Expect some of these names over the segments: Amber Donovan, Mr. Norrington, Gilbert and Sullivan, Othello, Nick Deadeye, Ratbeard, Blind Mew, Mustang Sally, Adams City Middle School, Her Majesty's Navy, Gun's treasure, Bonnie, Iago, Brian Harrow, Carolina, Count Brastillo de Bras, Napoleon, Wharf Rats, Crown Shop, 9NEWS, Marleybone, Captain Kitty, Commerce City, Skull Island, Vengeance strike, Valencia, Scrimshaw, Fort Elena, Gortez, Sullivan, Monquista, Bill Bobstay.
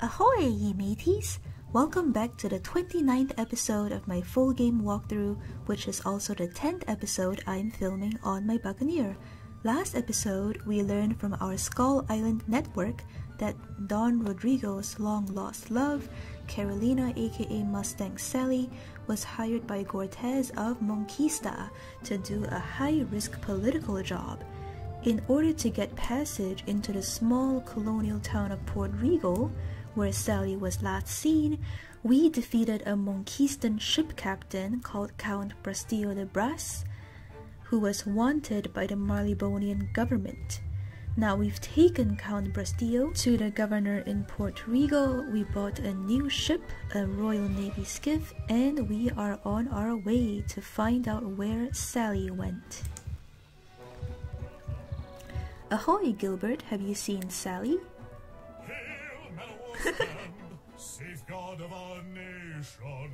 Ahoy, ye mateys! Welcome back to the 29th episode of my full game walkthrough, which is also the 10th episode I'm filming on my Buccaneer. Last episode, we learned from our Skull Island network that Don Rodrigo's long-lost love, Carolina aka Mustang Sally, was hired by Gortez of Monquista to do a high-risk political job. In order to get passage into the small colonial town of Port Regal, where Sally was last seen, we defeated a Monquistan ship captain called Count Brastillo de Bras, who was wanted by the Marleybonian government. Now we've taken Count Brastillo to the governor in Port Regal, we bought a new ship, a Royal Navy skiff, and we are on our way to find out where Sally went. Ahoy, Gilbert, have you seen Sally? Safeguard of our nation,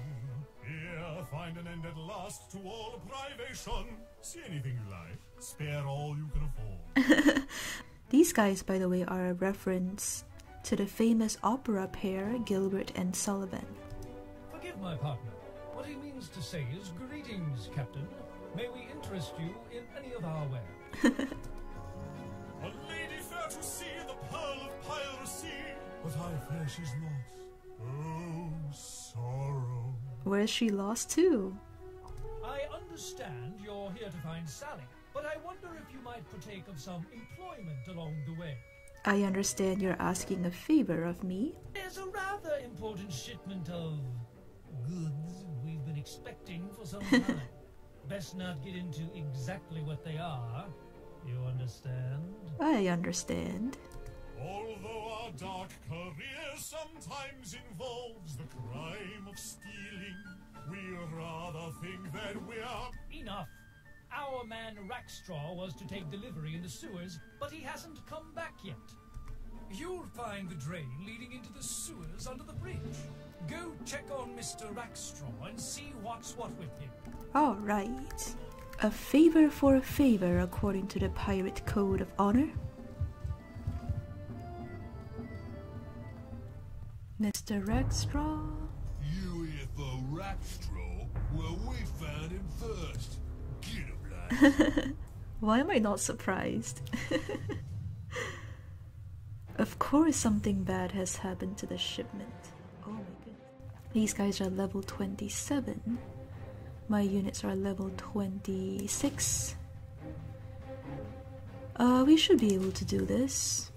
here find an end at last to all privation. See anything you like, spare all you can afford. These guys, by the way, are a reference to the famous opera pair Gilbert and Sullivan. Forgive my partner. What he means to say is greetings, Captain. May we interest you in any of our wares? A lady fair to see, the pearl of piracy. But I fear she's lost. Oh, sorrow. Where is she lost to? I understand you're here to find Sally, but I wonder if you might partake of some employment along the way. I understand you're asking a favor of me. There's a rather important shipment of goods we've been expecting for some time. Best not get into exactly what they are. You understand? I understand. Although our dark career sometimes involves the crime of stealing, we rather think that we're... Enough! Our man Rackstraw was to take delivery in the sewers, but he hasn't come back yet. You'll find the drain leading into the sewers under the bridge. Go check on Mr. Rackstraw and see what's what with him. All right. A favor for a favor, according to the Pirate Code of Honor. Mr. Rackstraw? You here for Rackstraw? Well, we found him first. Get him, lads. Why am I not surprised? Of course something bad has happened to the shipment. Oh my goodness. These guys are level 27. My units are level 26. We should be able to do this.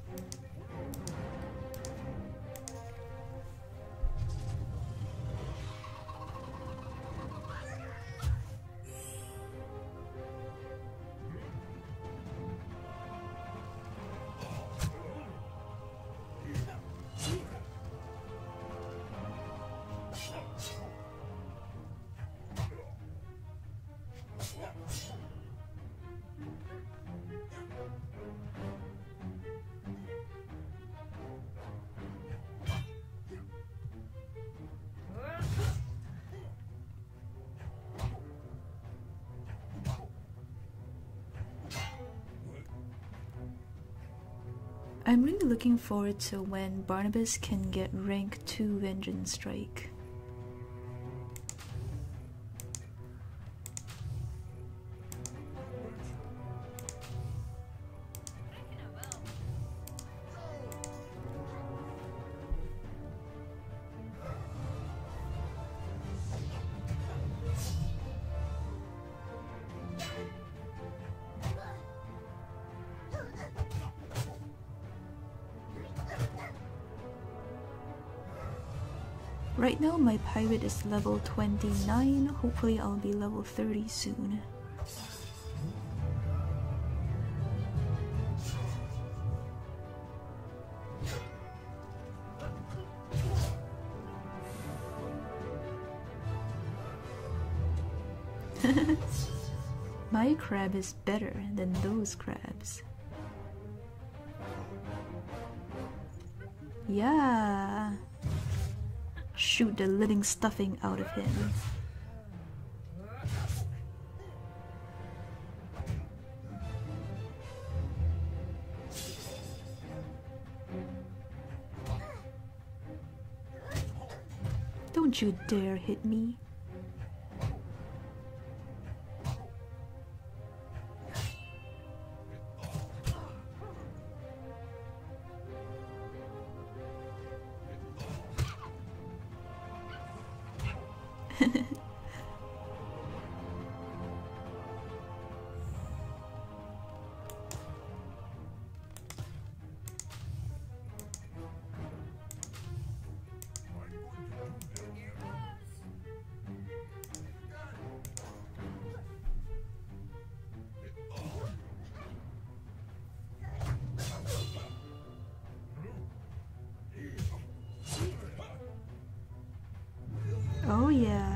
I'm really looking forward to when Barnabas can get rank 2 Vengeance strike. Right now my pirate is level 29, hopefully I'll be level 30 soon. My crab is better than those crabs. Yeah! Shoot the living stuffing out of him. Don't you dare hit me. Oh yeah.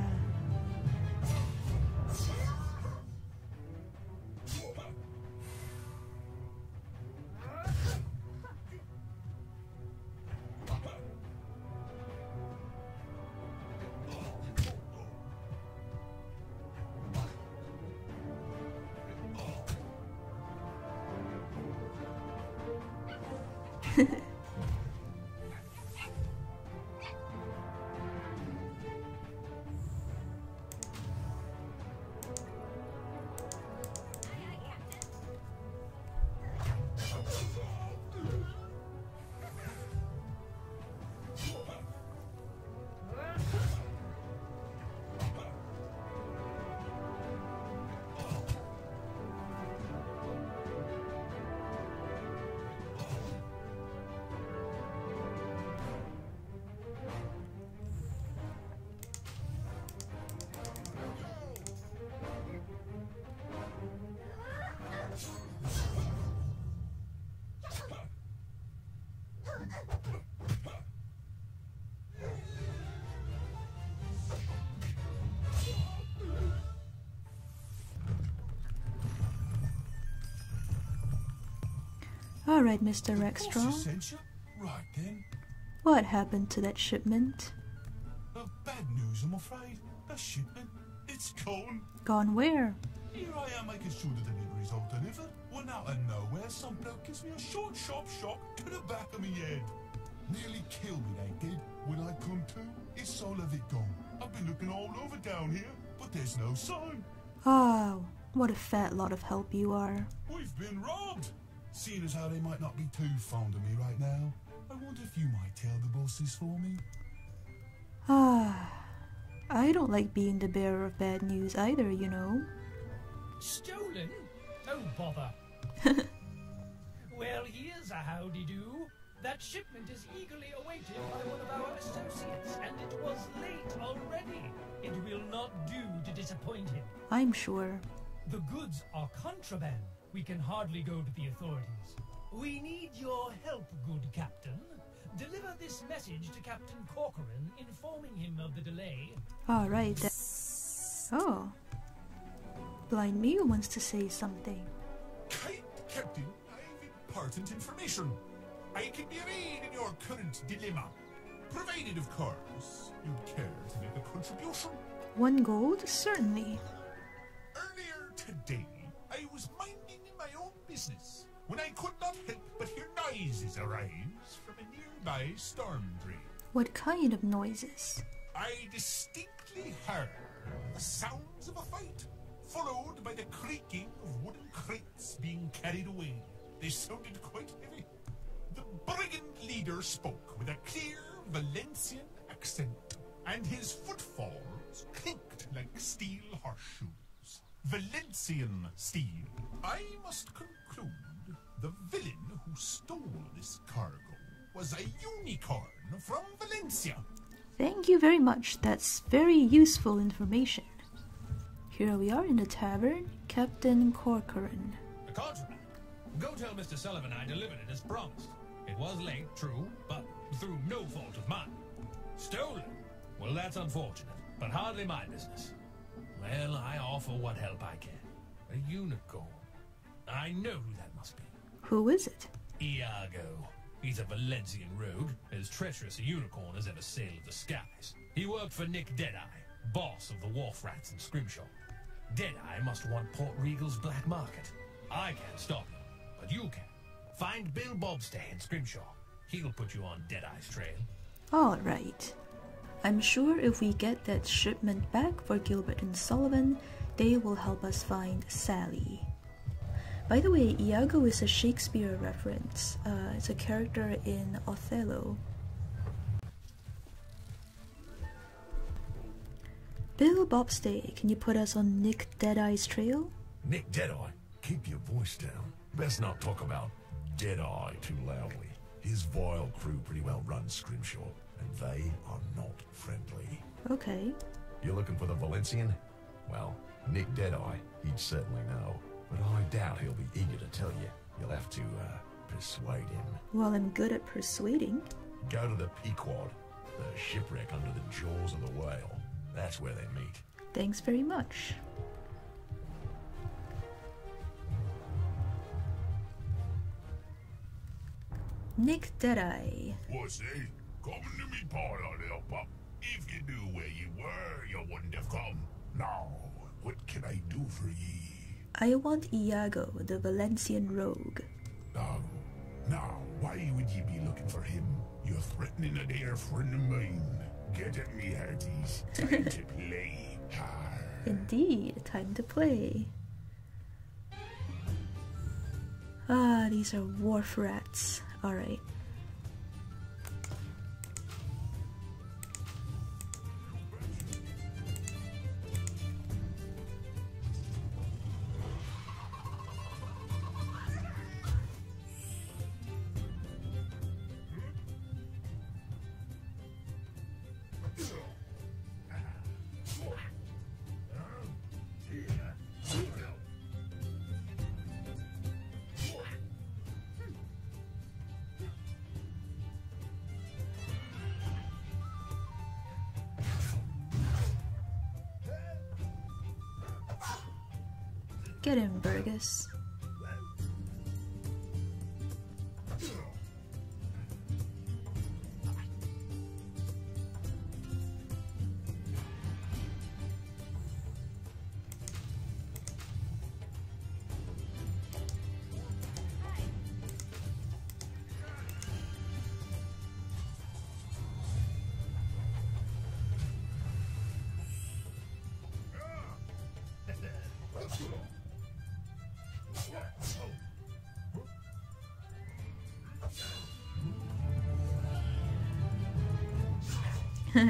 All right, Mr. Rackstraw. Right then. What happened to that shipment? Bad news, I'm afraid. That shipment, it's gone. Gone where? Here I am making sure the deliveries all delivered. When out of nowhere, some bloke gives me a short, sharp shock to the back of me head. Nearly killed me, they did. When I come to, it's all of it gone. I've been looking all over down here, but there's no sign. Oh, what a fat lot of help you are. We've been robbed. Seeing as how they might not be too fond of me right now, I wonder if you might tell the bosses for me. Ah, I don't like being the bearer of bad news either, you know. Stolen? Oh bother. Well, here's a howdy-do. That shipment is eagerly awaited by one of our associates, and it was late already. It will not do to disappoint him, I'm sure. The goods are contraband. We can hardly go to the authorities. We need your help, good captain. Deliver this message to Captain Corcoran, informing him of the delay. All right. Oh. Blind Mew wants to say something. Captain, I have important information. I can be aid in your current dilemma. Provided, of course, you care to make a contribution. 1 gold? Certainly. Earlier today, I was minding in my own business when I could not help but hear noises arise from a nearby storm drain. What kind of noises? I distinctly heard the sounds of a fight, followed by the creaking of wooden crates being carried away. They sounded quite heavy. The brigand leader spoke with a clear Valencian accent, and his footfalls clinked like steel horseshoes. Valencian steel. I must conclude the villain who stole this cargo was a unicorn from Valencia. Thank you very much. That's very useful information. Here we are in the tavern. Captain Corcoran. A contract? Go tell Mr. Sullivan I delivered it as promised. It was late, true, but through no fault of mine. Stolen? Well, that's unfortunate, but hardly my business. Well, I offer what help I can. A unicorn. I know who that must be. Who is it? Iago. He's a Valencian rogue, as treacherous a unicorn as ever sailed the skies. He worked for Nick Deadeye, boss of the Wharf Rats and Scrimshaw. Deadeye must want Port Regal's black market. I can't stop him, but you can. Find Bill Bobstay and Scrimshaw. He'll put you on Deadeye's trail. All right. I'm sure if we get that shipment back for Gilbert and Sullivan, they will help us find Sally. By the way, Iago is a Shakespeare reference. It's a character in Othello. Bill Bobstay, can you put us on Nick Deadeye's trail? Nick Deadeye, keep your voice down. Best not talk about Deadeye too loudly. His vile crew pretty well runs Scrimshaw, and they are not friendly. Okay. You're looking for the Valencian? Well, Nick Deadeye, he'd certainly know. But I doubt he'll be eager to tell you. You'll have to, persuade him. Well, I'm good at persuading. Go to the Pequod, the shipwreck under the jaws of the whale. That's where they meet. Thanks very much. Nick Deadeye. What's he? Coming to me part of little pup. If you knew where you were, you wouldn't have come. Now, what can I do for ye? I want Iago, the Valencian rogue. No, no, why would you be looking for him? You're threatening a dear friend of mine. Get at me, hearties. Time to play. Arr. Indeed, time to play. Ah, these are wharf rats. Alright. Get in, Burgess.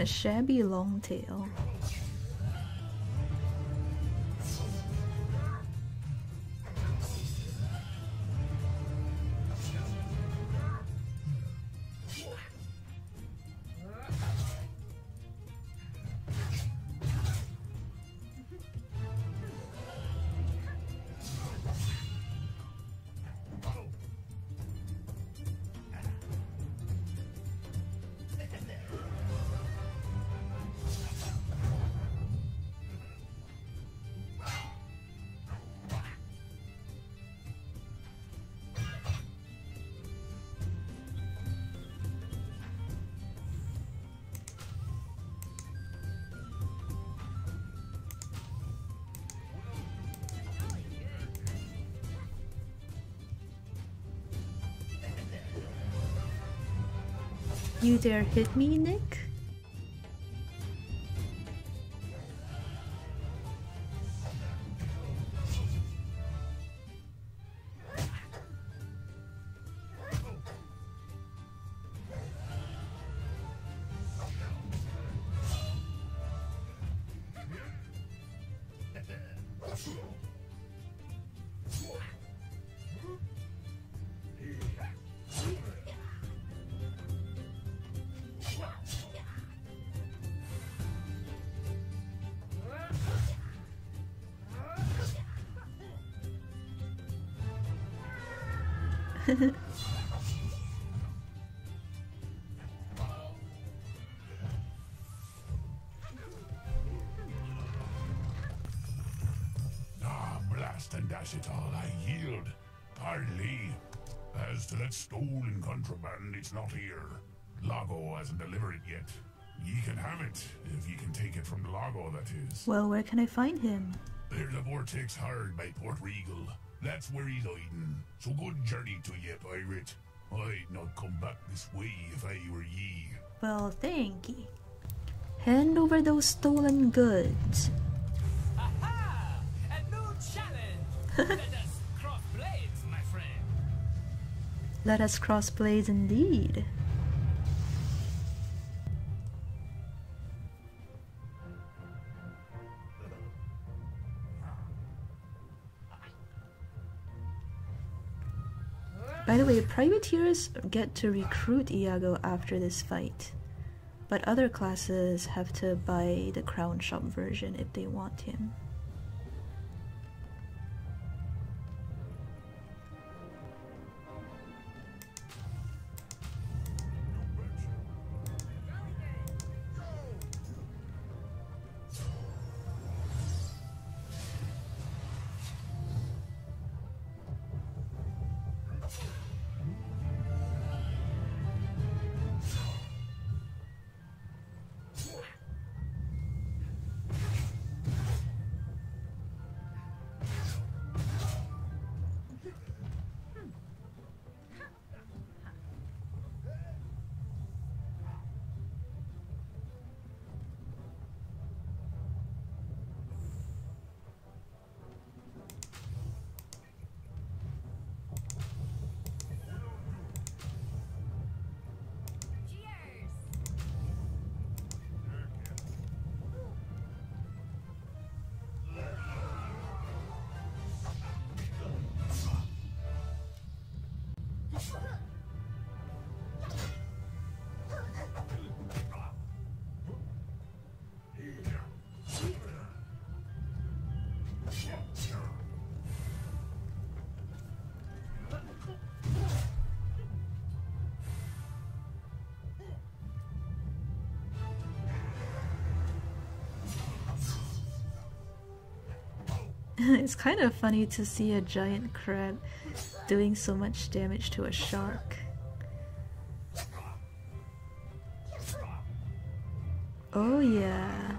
Shabby long tail. You dare hit me, Nick? Ah, blast and dash it all, I yield. Parley. As to that stolen contraband, it's not here. Lago hasn't delivered it yet. Ye can have it, if ye can take it from Lago, that is. Well, where can I find him? There's a vortex hard by Port Regal. That's where he's hiding. So good journey to ye, pirate. I'd not come back this way if I were ye. Well, thank ye. Hand over those stolen goods. Aha! A new challenge! Let us cross blades, my friend. Let us cross blades indeed. By the way, privateers get to recruit Iago after this fight, but other classes have to buy the crown shop version if they want him. It's kind of funny to see a giant crab doing so much damage to a shark. Oh yeah.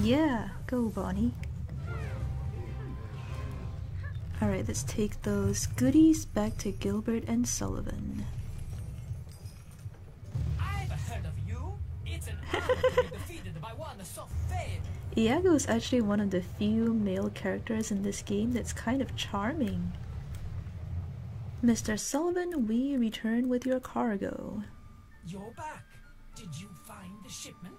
Yeah, go Bonnie. Alright, let's take those goodies back to Gilbert and Sullivan. I've heard of you. It's an honor to be defeated by one so famed. Iago is actually one of the few male characters in this game that's kind of charming. Mr. Sullivan, we return with your cargo. You're back. Did you find the shipment?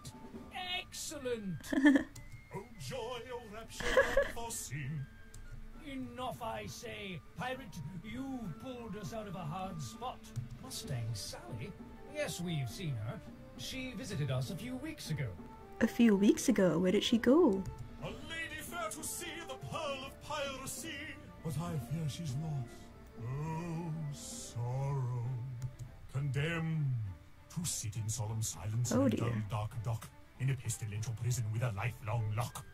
Excellent! Oh joy, oh rapture, unforeseen. Enough, I say. Pirate, you pulled us out of a hard spot. Mustang Sally? Yes, we've seen her. She visited us a few weeks ago. A few weeks ago? Where did she go? A lady fair to see, the pearl of piracy. But I fear she's lost. Oh, sorrow. Condemned to sit in solemn silence in a dull, dark dock. In a pestilential prison with a lifelong lock.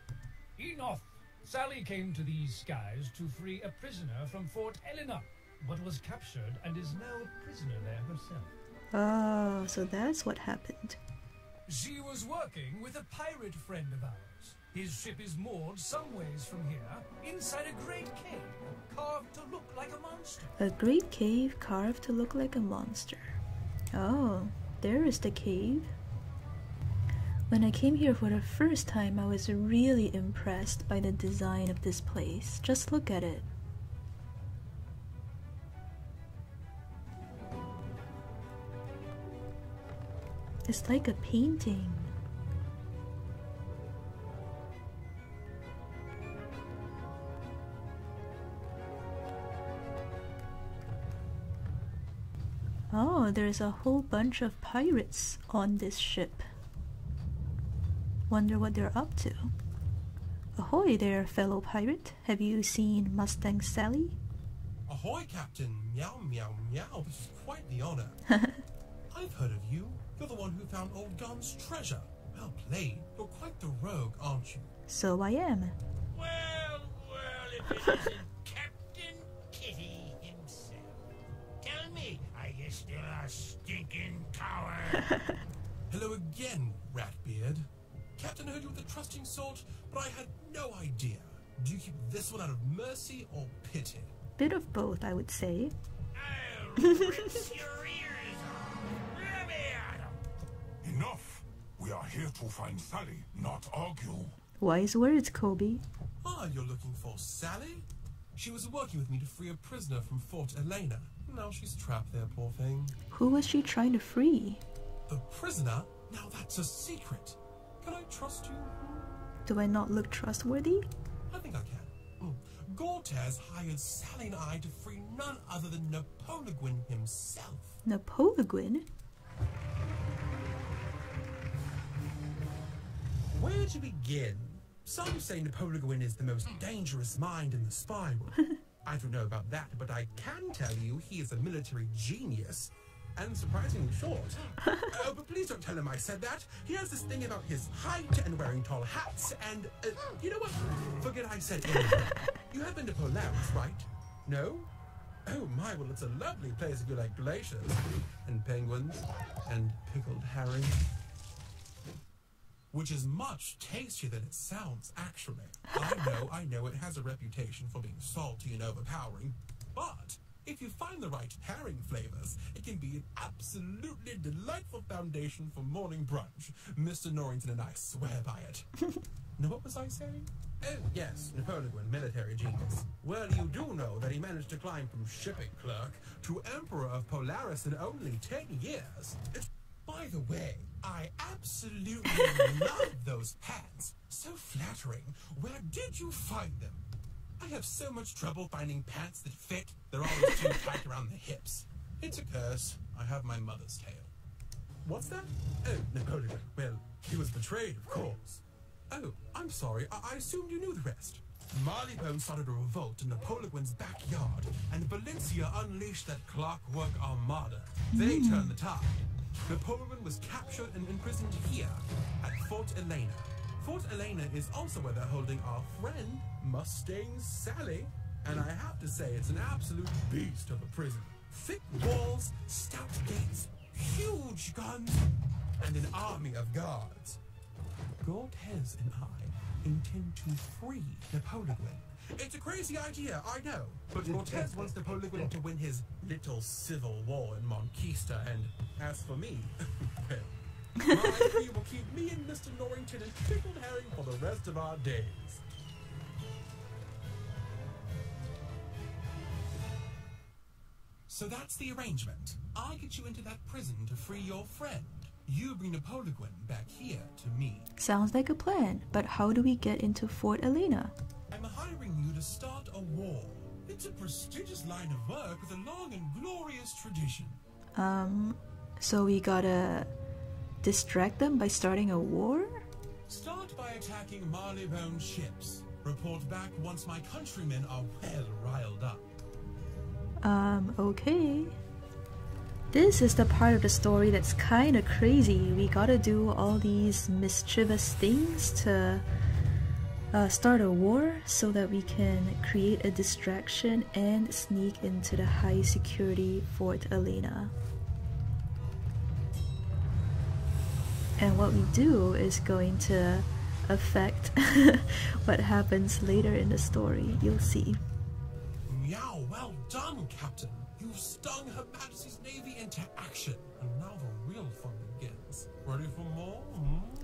Enough! Sally came to these skies to free a prisoner from Fort Elena, but was captured and is now a prisoner there herself. Oh, so that's what happened. She was working with a pirate friend of ours. His ship is moored some ways from here, inside a great cave carved to look like a monster. A great cave carved to look like a monster. Oh, there is the cave. When I came here for the first time, I was really impressed by the design of this place. Just look at it. It's like a painting. Oh, there's a whole bunch of pirates on this ship. Wonder what they're up to. Ahoy there, fellow pirate. Have you seen Mustang Sally? Ahoy, Captain. Meow, meow, meow. This is quite the honor. I've heard of you. You're the one who found old Gun's treasure. Well played. You're quite the rogue, aren't you? So I am. Well, well, if it isn't Captain Kitty himself. Tell me, are you still a stinking coward? Hello again, Ratbeard. Captain heard you with a trusting sort, but I had no idea. Do you keep this one out of mercy or pity? Bit of both, I would say. I'll rip your ears off. Let me at 'em. Enough. We are here to find Sally, not argue. Wise words, Kobe. Ah, you're looking for Sally? She was working with me to free a prisoner from Fort Elena. Now she's trapped there, poor thing. Who was she trying to free? A prisoner? Now that's a secret. Can I trust you? Do I not look trustworthy? I think I can. Gortez hired Sally and I to free none other than Napoleon himself. Napoleon? Where to begin? Some say Napoleon is the most dangerous mind in the spiral. I don't know about that, but I can tell you he is a military genius. And surprisingly short. Oh, but please don't tell him I said that. He has this thing about his height and wearing tall hats and... you know what? Forget I said anything. You have been to Polaris, right? No? Oh my, well it's a lovely place if you like glaciers and penguins and pickled herring. Which is much tastier than it sounds, actually. I know, it has a reputation for being salty and overpowering, but... if you find the right herring flavors, it can be an absolutely delightful foundation for morning brunch. Mr. Norrington and I swear by it. Now, what was I saying? Oh, yes, Napoleon, military genius. Well, you do know that he managed to climb from shipping clerk to Emperor of Polaris in only 10 years. By the way, I absolutely love those pants. So flattering. Where did you find them? I have so much trouble finding pants that fit. They're always too tight around the hips. It's a curse. I have my mother's tale. What's that? Oh, Napoleon. Well, he was betrayed, of course. Oh, I'm sorry. I assumed you knew the rest. Marleybone started a revolt in Napoleon's backyard, and Valencia unleashed that clockwork armada. They turned the tide. Napoleon was captured and imprisoned here, at Fort Elena. Fort Elena is also where they're holding our friend, Mustang Sally, and I have to say it's an absolute beast of a prison. Thick walls, stout gates, huge guns, and an army of guards. Gortez and I intend to free Napoleon. It's a crazy idea, I know, but Gortez wants Napoleon to win his little civil war in Monquista, and as for me, well... my tree will keep me and Mr. Norrington in pickled herring for the rest of our days. So that's the arrangement. I get you into that prison to free your friend. You bring Napoleon back here to me. Sounds like a plan, but how do we get into Fort Elena? I'm hiring you to start a war. It's a prestigious line of work with a long and glorious tradition. So we gotta... distract them by starting a war? Start by attacking Marleybone ships. Report back once my countrymen are well riled up. Okay. This is the part of the story that's kinda crazy. We gotta do all these mischievous things to start a war so that we can create a distraction and sneak into the high security Fort Elena. And what we do is going to affect what happens later in the story. You'll see. Meow, well done, Captain. You've stung Her Majesty's Navy into action. And now the real fun begins. Ready for more?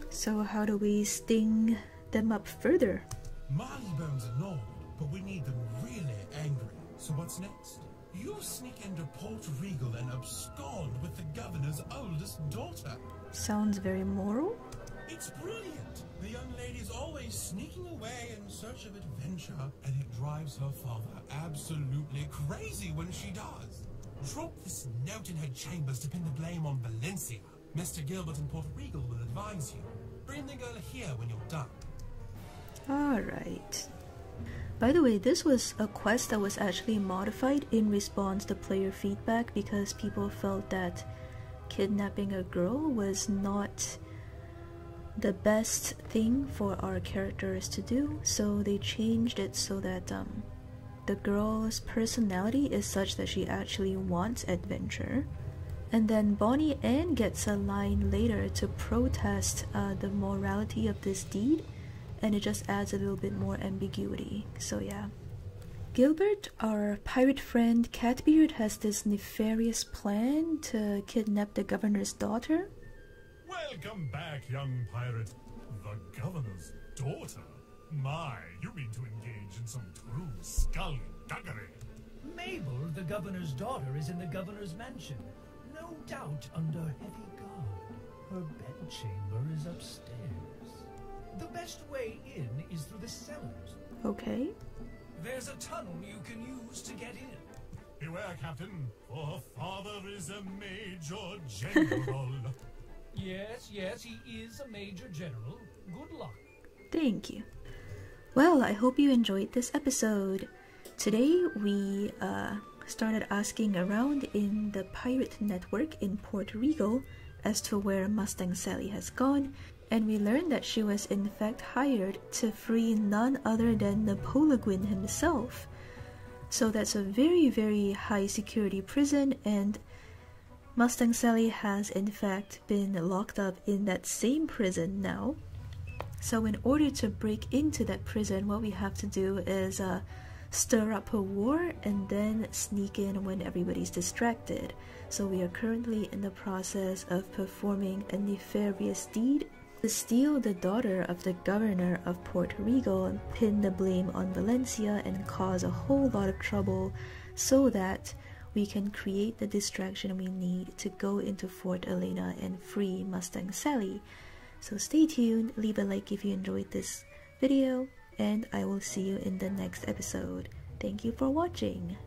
So how do we sting them up further? Marleybone's annoyed, but we need them really angry. So what's next? You sneak into Port Regal and abscond with the governor's oldest daughter. Sounds very moral. It's brilliant. The young lady's always sneaking away in search of adventure, and it drives her father absolutely crazy when she does. Drop this note in her chambers to pin the blame on Valencia. Mr. Gilbert and Port Regal will advise you. Bring the girl here when you're done. Alright. By the way, this was a quest that was actually modified in response to player feedback because people felt that kidnapping a girl was not the best thing for our characters to do, so they changed it so that the girl's personality is such that she actually wants adventure. And then Bonnie Ann gets a line later to protest the morality of this deed, and it just adds a little bit more ambiguity, so yeah. Gilbert, our pirate friend Catbeard, has this nefarious plan to kidnap the governor's daughter. Welcome back, young pirate. The governor's daughter? My, you mean to engage in some true skullduggery. Mabel, the governor's daughter, is in the governor's mansion. No doubt under heavy guard. Her bedchamber is upstairs. The best way in is through the cellars. Okay. There's a tunnel you can use to get in. Beware, Captain, for her father is a major general. Yes, yes, he is a major general. Good luck. Thank you. Well, I hope you enjoyed this episode. Today we started asking around in the pirate network in Port Regal as to where Mustang Sally has gone, and we learned that she was in fact hired to free none other than the Polaguen himself. So that's a very, very high security prison, and Mustang Sally has in fact been locked up in that same prison now. So in order to break into that prison, what we have to do is stir up a war and then sneak in when everybody's distracted. So we are currently in the process of performing a nefarious deed to steal the daughter of the governor of Port Regal and pin the blame on Valencia and cause a whole lot of trouble so that we can create the distraction we need to go into Fort Elena and free Mustang Sally. So stay tuned, leave a like if you enjoyed this video, and I will see you in the next episode. Thank you for watching!